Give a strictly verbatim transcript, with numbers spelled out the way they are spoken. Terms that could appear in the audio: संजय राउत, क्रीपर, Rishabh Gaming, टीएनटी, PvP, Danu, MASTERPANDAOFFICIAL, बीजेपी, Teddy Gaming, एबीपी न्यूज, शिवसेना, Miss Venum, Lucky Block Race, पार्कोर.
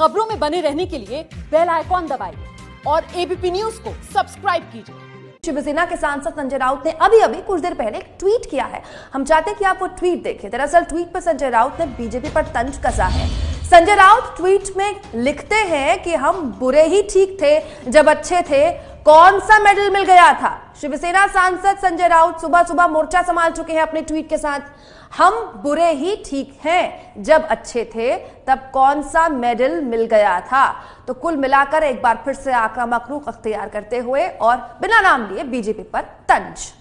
खबरों में बने रहने के लिए बेल आइकॉन दबाइए और एबीपी न्यूज को सब्सक्राइब कीजिए। शिवसेना के सांसद संजय राउत ने अभी अभी कुछ देर पहले ट्वीट किया है। हम चाहते हैं कि आप वो ट्वीट देखें। दरअसल ट्वीट पर संजय राउत ने बीजेपी पर तंज कसा है। संजय राउत ट्वीट में लिखते हैं कि हम बुरे ही ठीक थे जब अच्छे थे, कौन सा मेडल मिल गया था। शिवसेना सांसद संजय राउत सुबह सुबह मोर्चा संभाल चुके हैं अपने ट्वीट के साथ। हम बुरे ही ठीक हैं जब अच्छे थे, तब कौन सा मेडल मिल गया था। तो कुल मिलाकर एक बार फिर से आक्रामक रूख अख्तियार करते हुए और बिना नाम लिए बीजेपी पर तंज।